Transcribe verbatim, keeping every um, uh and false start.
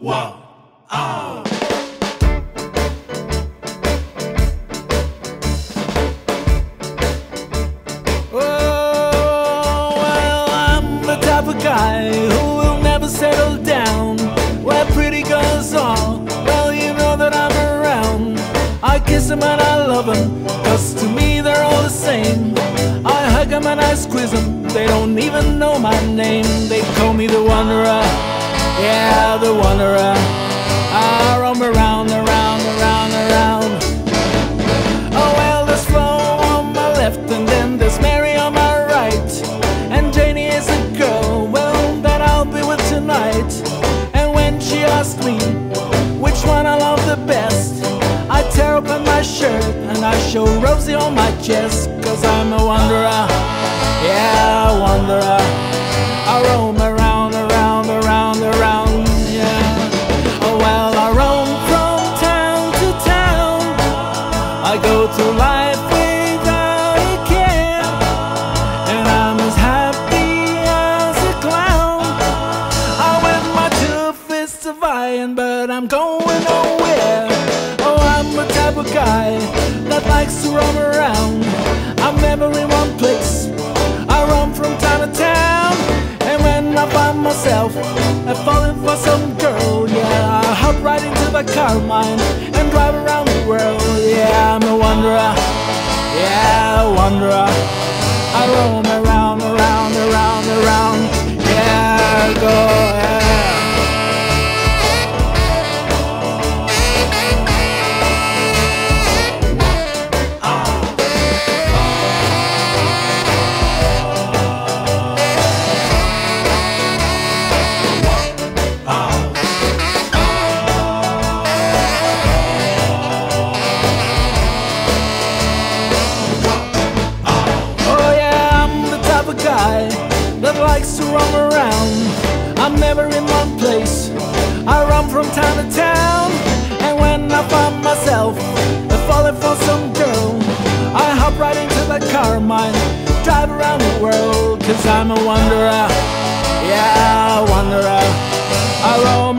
wow, oh. Oh, well, I'm the type of guy who will never settle down. Where pretty girls are, well, you know that I'm around. I kiss them and I love them, 'cause to me they're all the same. I hug them and I squeeze them, they don't even know my name. They call me the Wanderer, yeah, the Wanderer. I roam around, around, around, around. Oh, well, there's Flo on my left, and then there's Mary on my right, and Janie is a girl, well, that I'll be with tonight. And when she asks me which one I love the best, I tear open my shirt and I show Rosie on my chest, 'cause I'm a wanderer, yeah, a wanderer. I roam around, go to life without a care, and I'm as happy as a clown. I wet my two fists of iron, but I'm going nowhere. Oh, I'm the type of guy that likes to roam around. I'm never in one place, I roam from town to town. And when I find myself I've fallen for some girl, yeah, I hop right into the car of mine and drive around the world. Yeah, I'm a wanderer, yeah, a wanderer. I roam around, around, around, around. Yeah, go that likes to roam around. I'm never in one place, I roam from town to town. And when I find myself falling for some girl, I hop right into the car of mine, drive around the world, 'cause I'm a wanderer, yeah, a wanderer. I roam